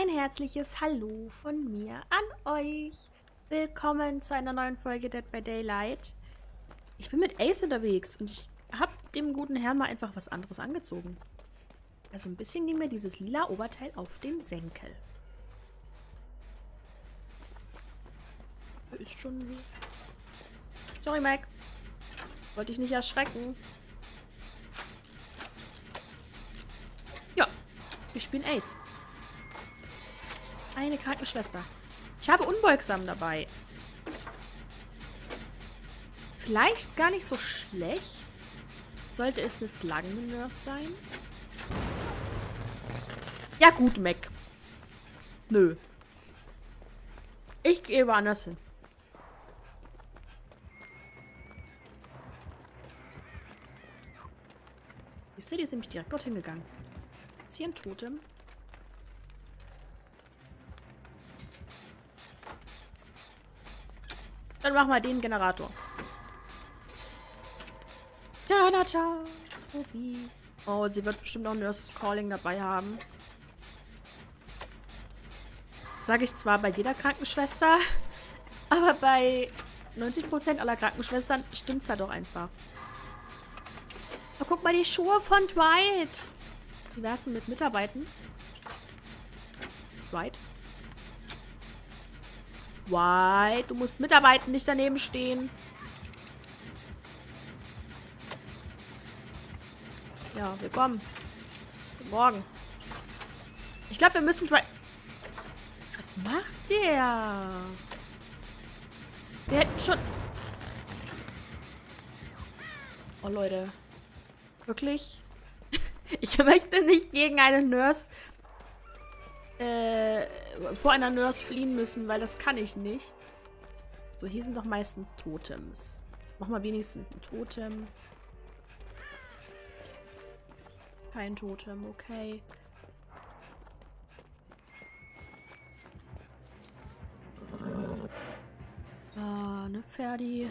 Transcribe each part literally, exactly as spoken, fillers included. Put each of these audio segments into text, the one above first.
Ein herzliches Hallo von mir an euch. Willkommen zu einer neuen Folge Dead by Daylight. Ich bin mit Ace unterwegs und ich habe dem guten Herrn mal einfach was anderes angezogen. Also ein bisschen ging mir dieses lila Oberteil auf den Senkel. Ist schon... Sorry, Meg. Wollte ich nicht erschrecken. Ja, wir spielen Ace. Eine Krankenschwester. Ich habe Unbeugsam dabei. Vielleicht gar nicht so schlecht. Sollte es eine Slangennurse sein? Ja gut, Mac. Nö. Ich gehe woanders hin. Wisst ihr, die ist nämlich direkt dorthin gegangen. Ist hier ein Totem? Dann machen wir den Generator. Ja, na, ciao. Oh, sie wird bestimmt auch Nurses Calling dabei haben. Sage ich zwar bei jeder Krankenschwester, aber bei neunzig Prozent aller Krankenschwestern stimmt es halt doch einfach. Oh, guck mal, die Schuhe von Dwight. Wie wär's denn mit Mitarbeiten? Dwight? Why? Du musst mitarbeiten, nicht daneben stehen. Ja, willkommen. Guten Morgen. Ich glaube, wir müssen... Was macht der? Wir hätten schon... Oh, Leute. Wirklich? Ich möchte nicht gegen eine Nurse... Äh, vor einer Nurse fliehen müssen, weil das kann ich nicht. So, hier sind doch meistens Totems. Mach mal wenigstens ein Totem. Kein Totem, okay. Ah, ne Pferdi.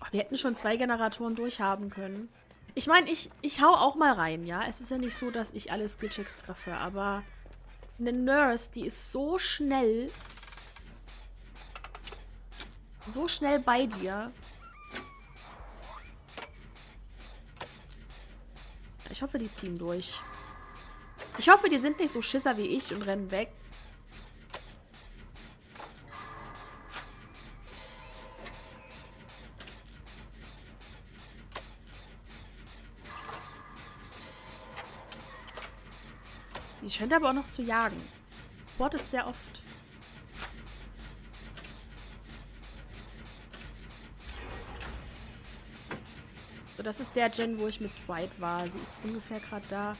Oh, wir hätten schon zwei Generatoren durchhaben können. Ich meine, ich, ich hau auch mal rein, ja? Es ist ja nicht so, dass ich alle Skillchecks treffe, aber eine Nurse, die ist so schnell, so schnell bei dir. Ich hoffe, die ziehen durch. Ich hoffe, die sind nicht so Schisser wie ich und rennen weg. Die scheint aber auch noch zu jagen. Portet sehr oft. So, das ist der Gen, wo ich mit Dwight war. Sie ist ungefähr gerade da,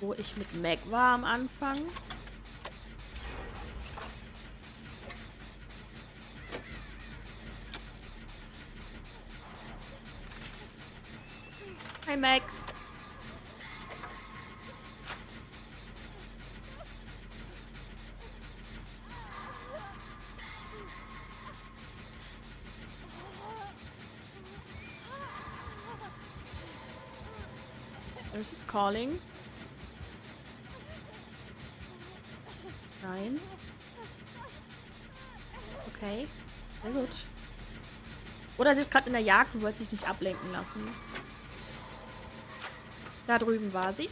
wo ich mit Meg war am Anfang. Hi, Meg. Nurse is calling. Nein. Okay. Sehr gut. Oder sie ist gerade in der Jagd und wollte sich nicht ablenken lassen. Da drüben war sie.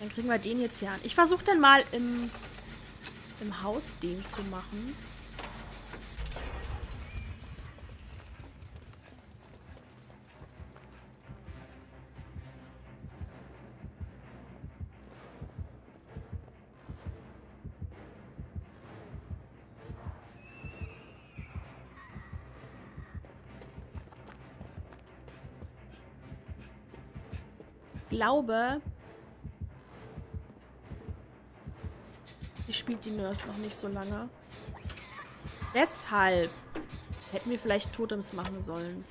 Dann kriegen wir den jetzt hier an. Ich versuche dann mal im, im Haus den zu machen. Ich glaube, die spielt die Nurse noch nicht so lange. Deshalb hätten wir vielleicht Totems machen sollen.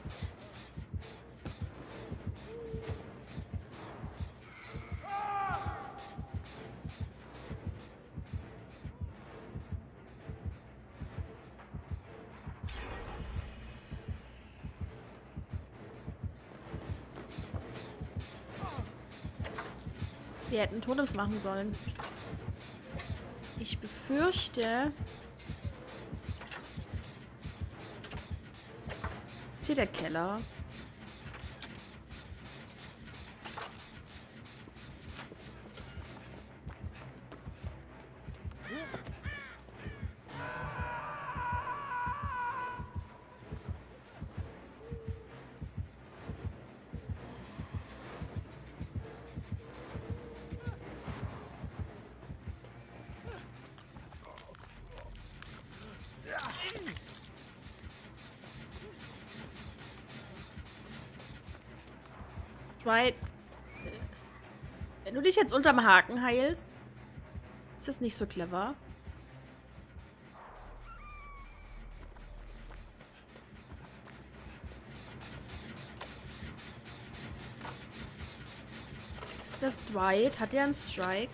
Wir hätten Totems machen sollen. Ich befürchte... Ist hier der Keller? Dwight, wenn du dich jetzt unterm Haken heilst, ist das nicht so clever. Ist das Dwight? Hat er einen Strike?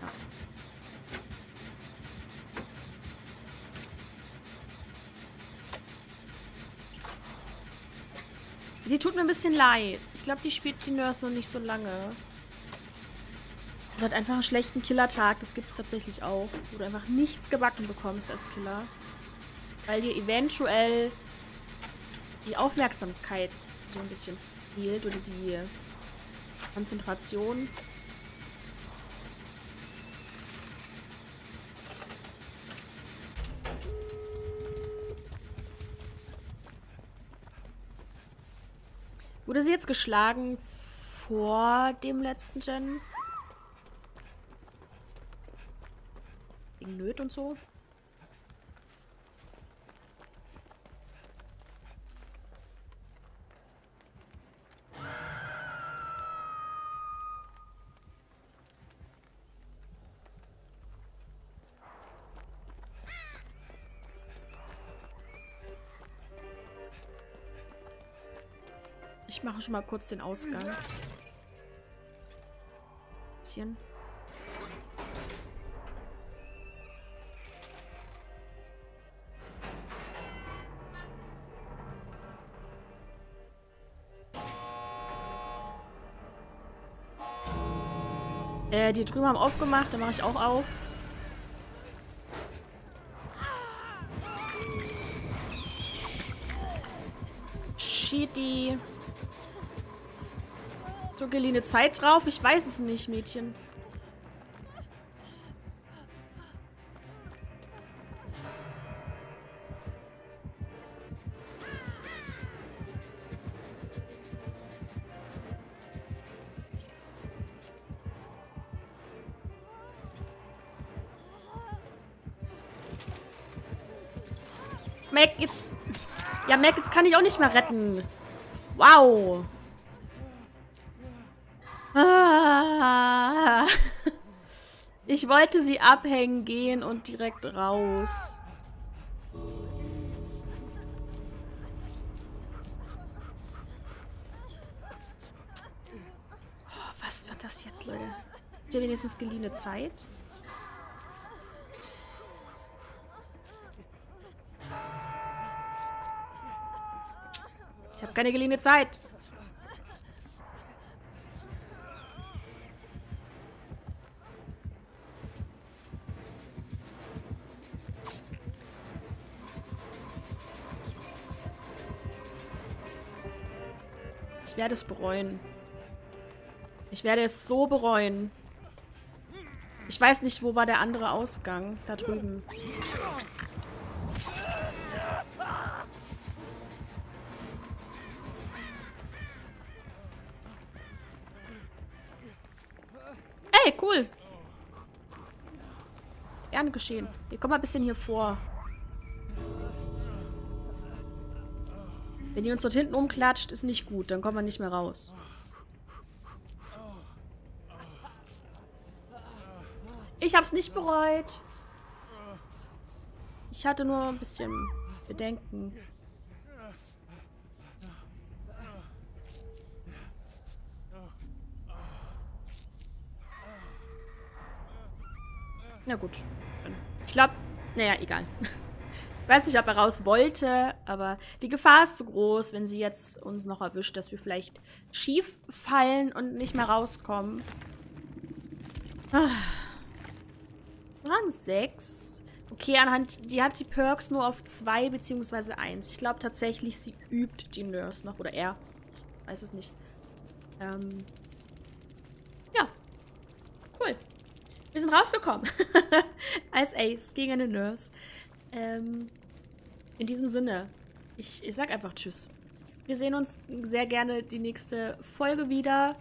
Ja. Die tut mir ein bisschen leid. Ich glaube, die spielt die Nurse noch nicht so lange. Oder hat einfach einen schlechten Killertag. Das gibt es tatsächlich auch. Wo du einfach nichts gebacken bekommst als Killer. Weil dir eventuell die Aufmerksamkeit so ein bisschen fehlt. Oder die Konzentration. Wurde sie jetzt geschlagen vor dem letzten Gen? Wegen Nöt und so? Ich mache schon mal kurz den Ausgang. Ein bisschen. Äh, die drüben haben aufgemacht, dann mache ich auch auf. Shitty. So geliehene Zeit drauf? Ich weiß es nicht, Mädchen. Meg, jetzt... Ja, Meg, jetzt kann ich auch nicht mehr retten. Wow. Ah. Ich wollte sie abhängen gehen und direkt raus. Oh, was wird das jetzt, Leute? Habt ihr wenigstens geliehene Zeit? Ich habe keine geliehene Zeit. Ich werde es bereuen. Ich werde es so bereuen. Ich weiß nicht, wo war der andere Ausgang? Da drüben. Ey, cool. Gerne geschehen. Wir kommen mal ein bisschen hier vor. Wenn ihr uns dort hinten umklatscht, ist nicht gut. Dann kommen wir nicht mehr raus. Ich hab's nicht bereut. Ich hatte nur ein bisschen Bedenken. Na gut. Ich glaube... Naja, egal. Ich weiß nicht, ob er raus wollte, aber die Gefahr ist zu groß, wenn sie jetzt uns noch erwischt, dass wir vielleicht schief fallen und nicht mehr rauskommen. Rang sechs. Okay, anhand, die hat die Perks nur auf zwei bzw. eins. Ich glaube tatsächlich, sie übt die Nurse noch. Oder er. Ich weiß es nicht. Ähm. Ja. Cool. Wir sind rausgekommen. Als Ace gegen eine Nurse. Ähm. In diesem Sinne. Ich, ich sag einfach Tschüss. Wir sehen uns sehr gerne die nächste Folge wieder.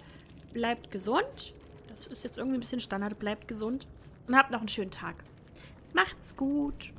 Bleibt gesund. Das ist jetzt irgendwie ein bisschen Standard. Bleibt gesund. Und habt noch einen schönen Tag. Macht's gut.